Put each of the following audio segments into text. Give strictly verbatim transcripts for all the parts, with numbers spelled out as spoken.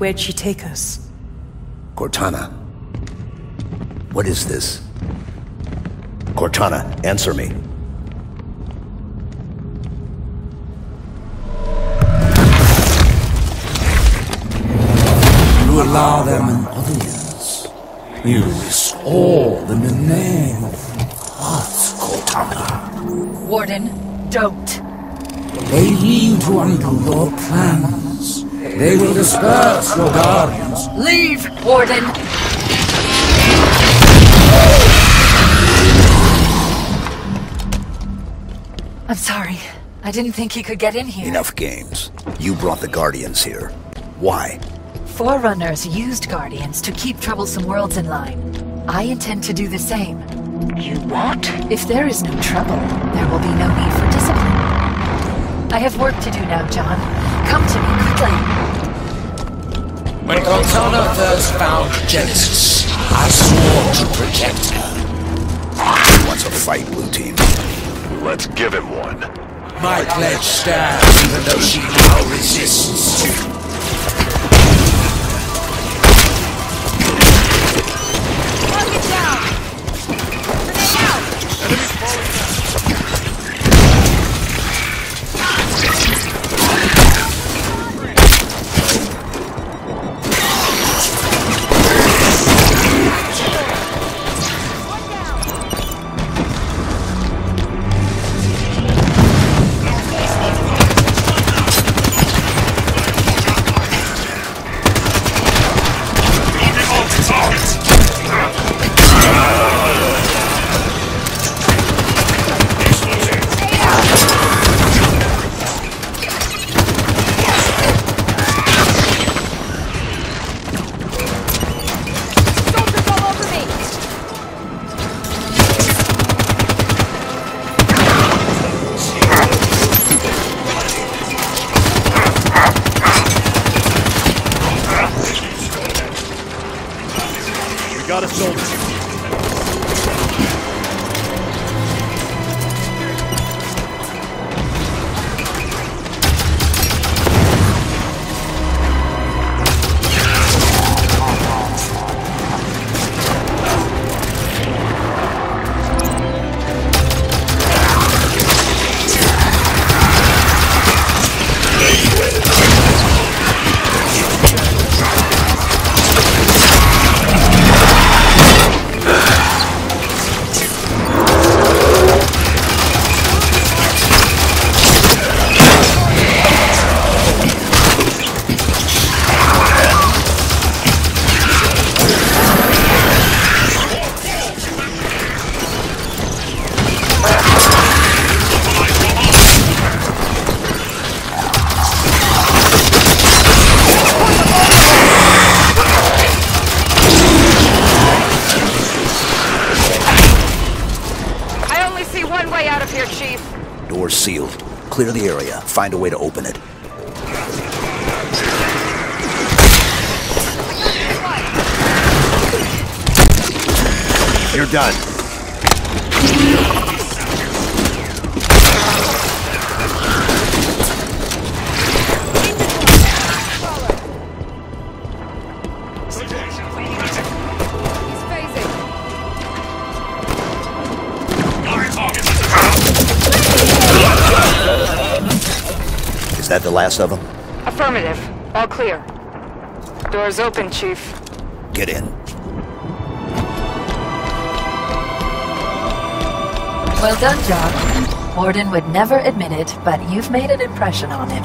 Where'd she take us? Cortana. What is this? Cortana, answer me. You allow them an audience. You restore them in the name of us, Cortana. Warden, don't. They mean to undo your plans. They will disperse your guardians. Leave, Warden! I'm sorry. I didn't think he could get in here. Enough games. You brought the Guardians here. Why? Forerunners used Guardians to keep troublesome worlds in line. I intend to do the same. You what? If there is no trouble, there will be no need for discipline. I have work to do now, John. Come to me quickly. When Cortana first found Genesis, I swore to protect her. He wants a fight, Blue Team. Let's give him one. My pledge stands, even though she now resists. Lock it down! Clear the area. Find a way to open it. You're done. Is that the last of them? Affirmative. All clear. Doors open, Chief. Get in. Well done, John. Warden would never admit it, but you've made an impression on him.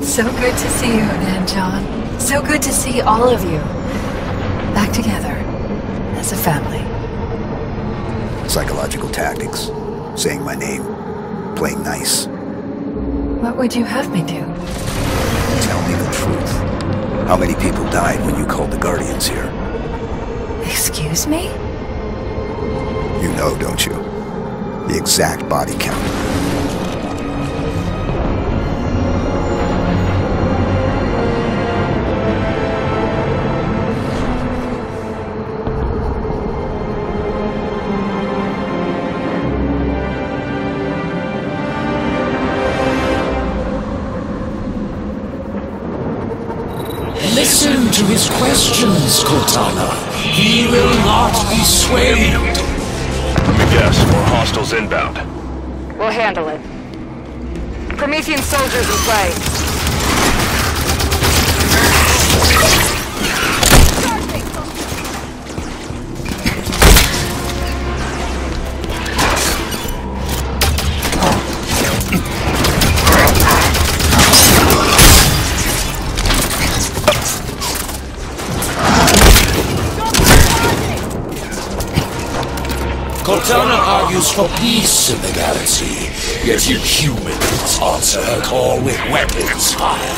So good to see you again, John. So good to see all of you. Back together. As a family. Psychological tactics. Saying my name. Playing nice. What would you have me do? Tell me the truth. How many people died when you called the Guardians here? Excuse me? You know, don't you? The exact body count. Listen to his questions, Cortana. He will not be swayed. Let me guess, more hostiles inbound. We'll handle it. Promethean soldiers in play. Cortana argues for peace in the galaxy, yet you humans answer her call with weapons fire.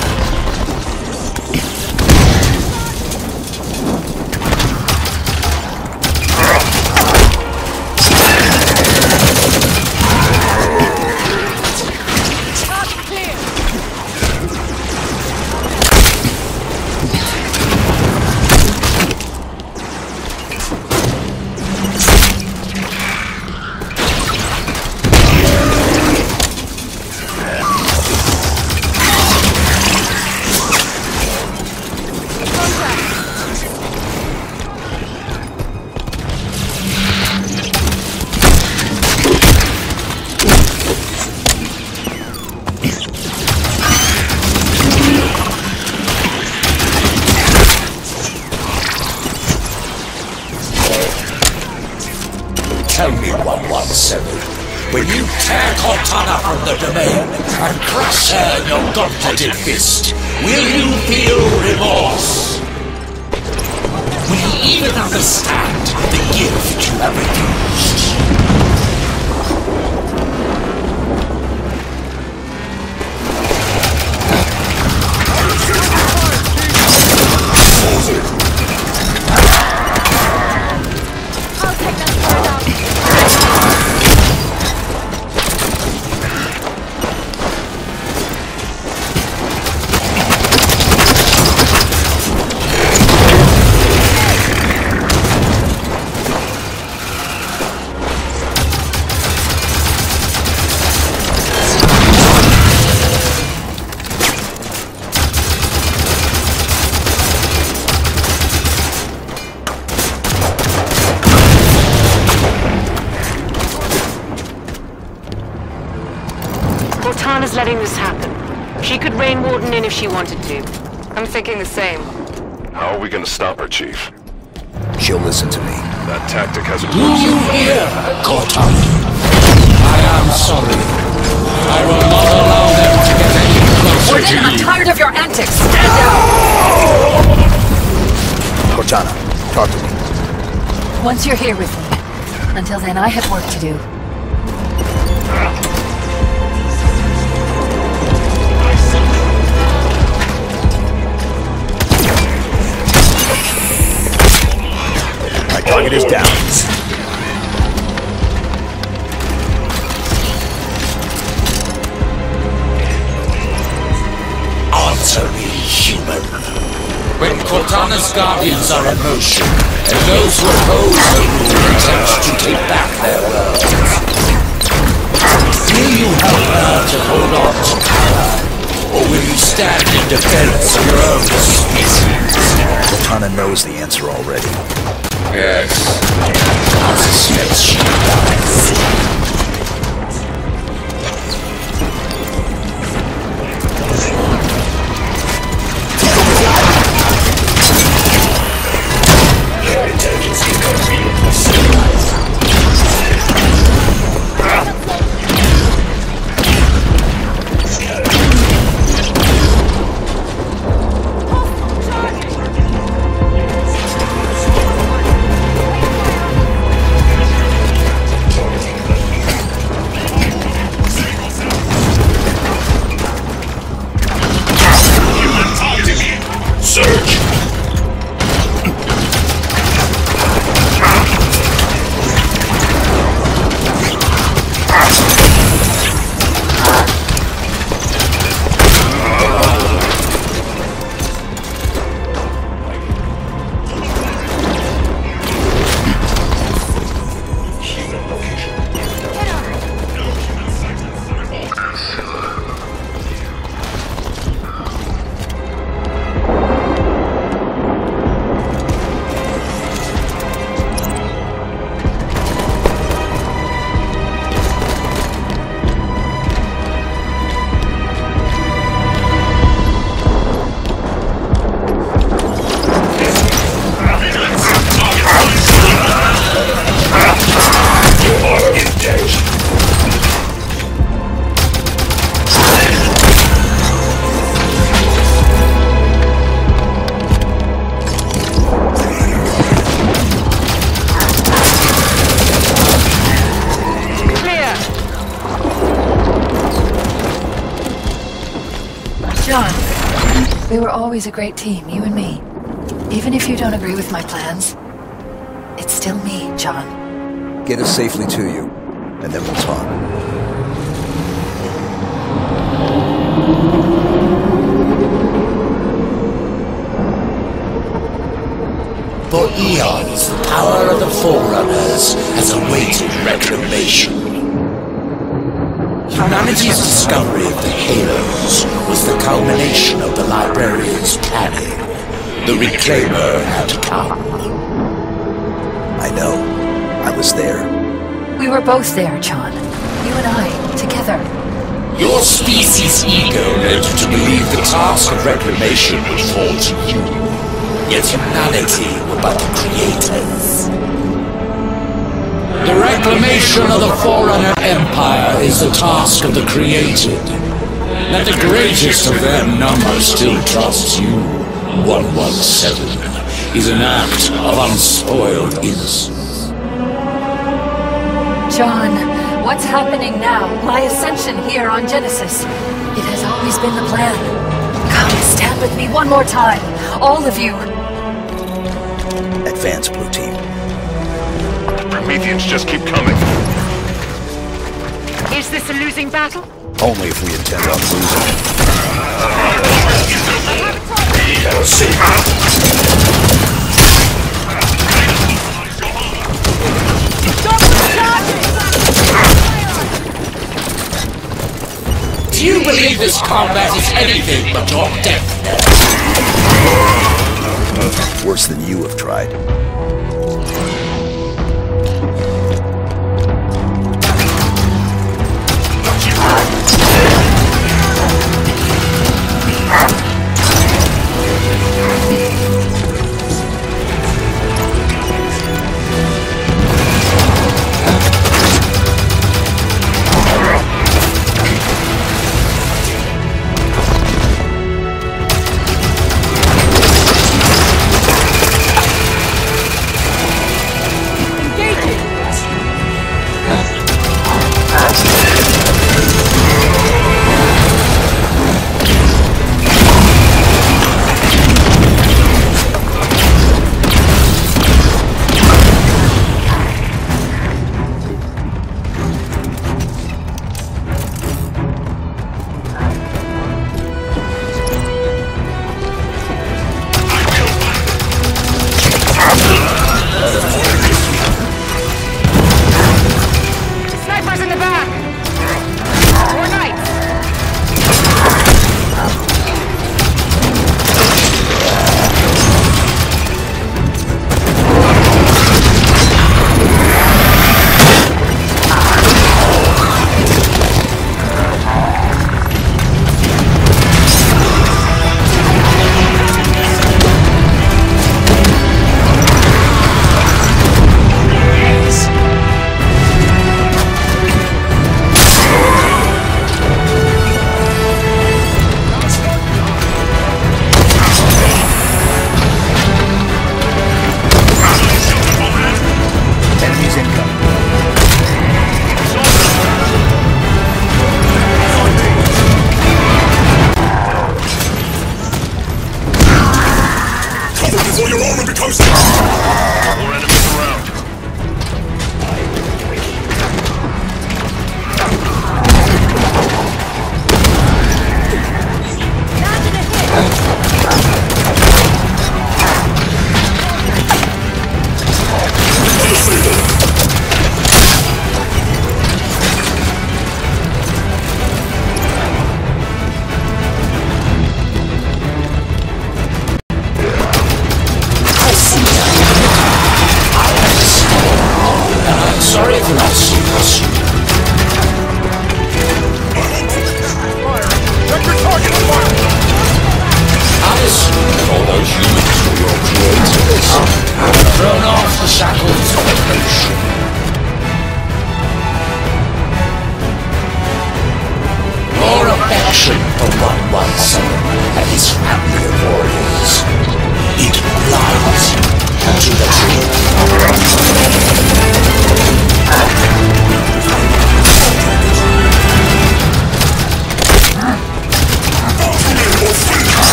Tell me, one one seven, when you tear Cortana from the domain and crush her in your gauntleted fist, will you feel remorse? Will you even understand the gift you have refused? Cortana's letting this happen. She could rein Warden in if she wanted to. I'm thinking the same. How are we gonna stop her, Chief? She'll listen to me. That tactic hasn't worked. Do you hear, Cortana? I am sorry. I will not allow them to get any closer to you. I'm tired of your antics. Stand down! Cortana, talk to me. Once you're here with me. Until then, I have work to do. Target is down. Answer me, human. When Cortana's Guardians are in motion, and those who oppose the rule attempt to take back their world, will you help her to hold on to power, or will you stand in defense of your own species? Cortana knows the answer already. Yes. I suspect she dies. Your intelligence is unbeatable, civilized. Thank you. John, we were always a great team, you and me. Even if you don't agree with my plans, it's still me, John. Get us safely to you, and then we'll talk. For eons, the power of the Forerunners has awaited reclamation. Humanity's discovery of the Halos was the culmination of the Librarian's planning. The Reclaimer had come. I know. I was there. We were both there, John. You and I, together. Your species' ego led you to believe the task of reclamation would fall to you. Yet humanity were but the creators. The reclamation of the Forerunner Empire is the task of the created. That the greatest of their number still trusts you, one one seven, is an act of unspoiled innocence. John, what's happening now? My ascension here on Genesis. It has always been the plan. Come, stand with me one more time, all of you. Advance, Blue Team. Prometheans just keep coming. Is this a losing battle? Only if we intend on losing. We'll see. Do you believe this combat is anything but your death? Worse than you have tried.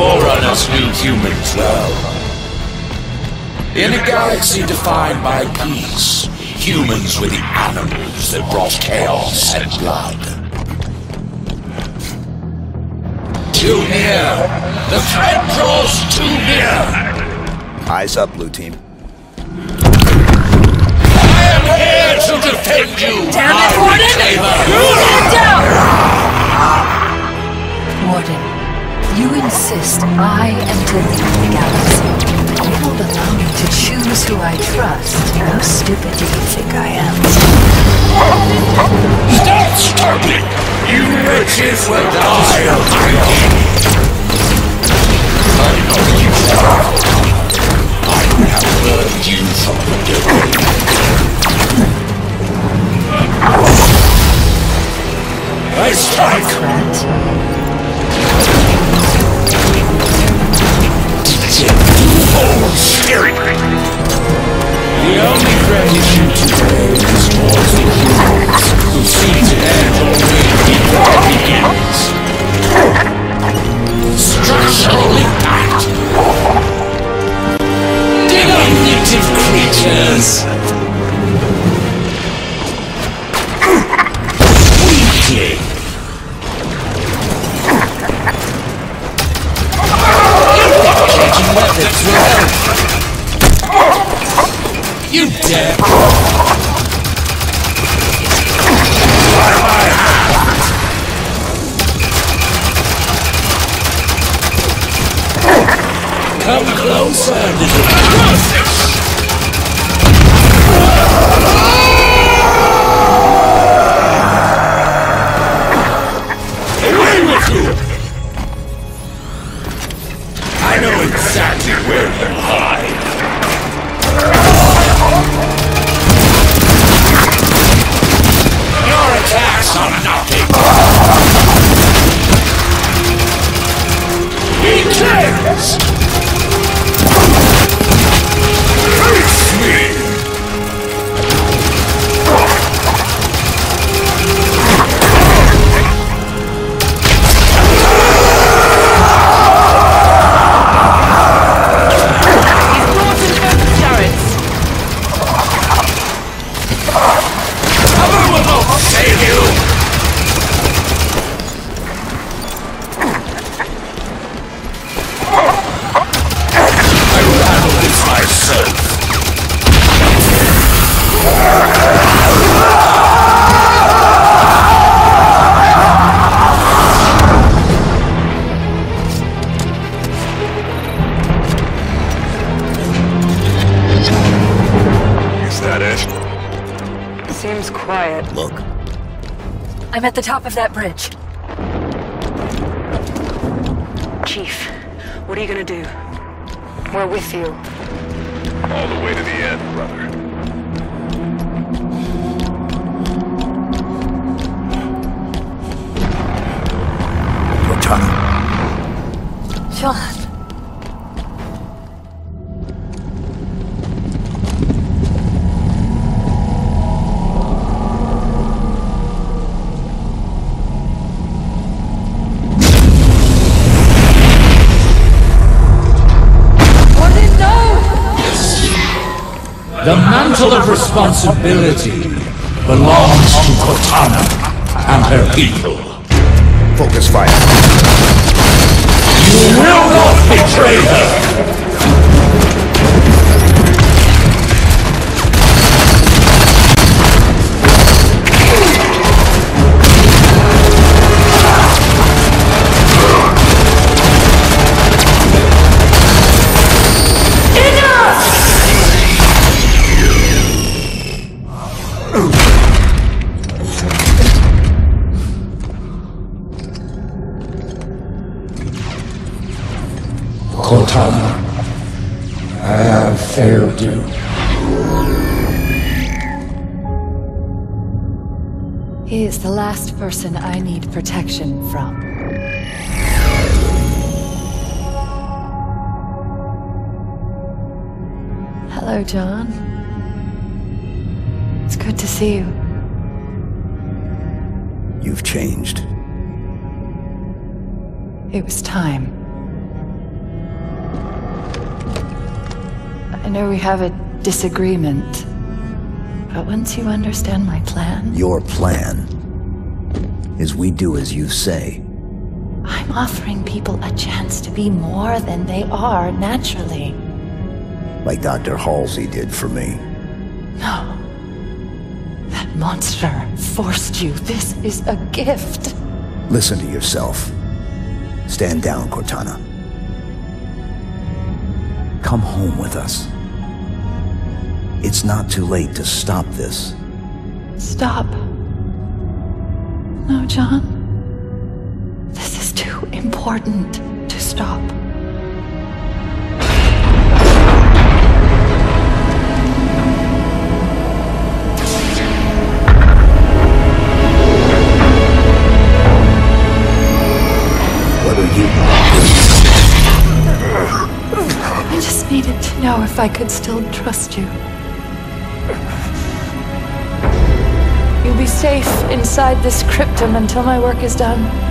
Forerunners knew humans well. In a galaxy defined by peace, humans were the animals that brought chaos and blood. Too near! The threat draws too near! Eyes up, Blue Team. I am here to defend you! Down it, Warden! Get down! Warden, you insist I am to leave the galaxy. You will allow me to choose who I trust. How stupid do you think I am? Stop struggling! You wretches will die of pain! I know you well. I have learned you from the devil. I strike! Right. Oh, spirit! The only gratitude today is towards the heroes who seem to have already before it begins. Structural impact! Diminutive creatures! Weakling! Methods will help. You dare! By my hand! Come closer, little man! Away with you! I know exactly where you hide. Your attacks are nothing. He claims. Face me. I'm at the top of that bridge. Chief, what are you gonna do? We're with you. All the way to the end, brother. Cortana. John. The mantle of responsibility belongs to Cortana and her people. Focus fire. You will not betray her! Cortana, I have failed you. He is the last person I need protection from. Hello, John. It's good to see you. You've changed. It was time. know we have a disagreement, but once you understand my plan... Your plan is we do as you say. I'm offering people a chance to be more than they are naturally. Like Doctor Halsey did for me. No. That monster forced you. This is a gift. Listen to yourself. Stand down, Cortana. Come home with us. It's not too late to stop this. Stop? No, John. This is too important to stop. I just needed to know if I could still trust you. You'll be safe inside this cryptum until my work is done.